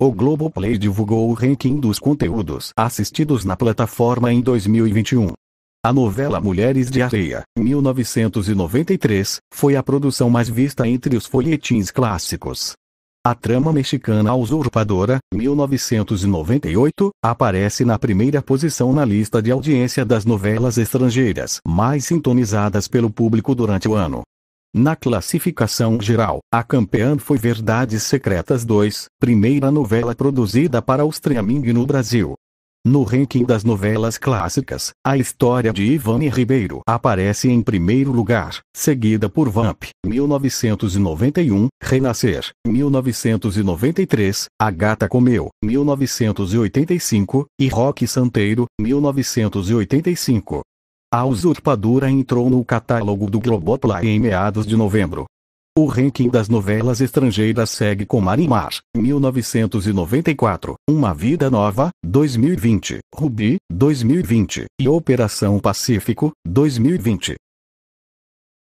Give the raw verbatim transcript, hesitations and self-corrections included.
O Globoplay divulgou o ranking dos conteúdos assistidos na plataforma em dois mil e vinte e um. A novela Mulheres de Areia, mil novecentos e noventa e três, foi a produção mais vista entre os folhetins clássicos. A trama mexicana A Usurpadora, mil novecentos e noventa e oito, aparece na primeira posição na lista de audiência das novelas estrangeiras mais sintonizadas pelo público durante o ano. Na classificação geral, a campeã foi Verdades Secretas dois, primeira novela produzida para o streaming no Brasil. No ranking das novelas clássicas, a história de Ivani Ribeiro aparece em primeiro lugar, seguida por Vamp, mil novecentos e noventa e um, Renascer, mil novecentos e noventa e três, A Gata Comeu, mil novecentos e oitenta e cinco, e Roque Santeiro, mil novecentos e oitenta e cinco. A Usurpadora entrou no catálogo do Globoplay em meados de novembro. O ranking das novelas estrangeiras segue com Marimar, mil novecentos e noventa e quatro, Uma Vida Nova, dois mil e vinte, Rubi, dois mil e vinte, e Operação Pacífico, dois mil e vinte.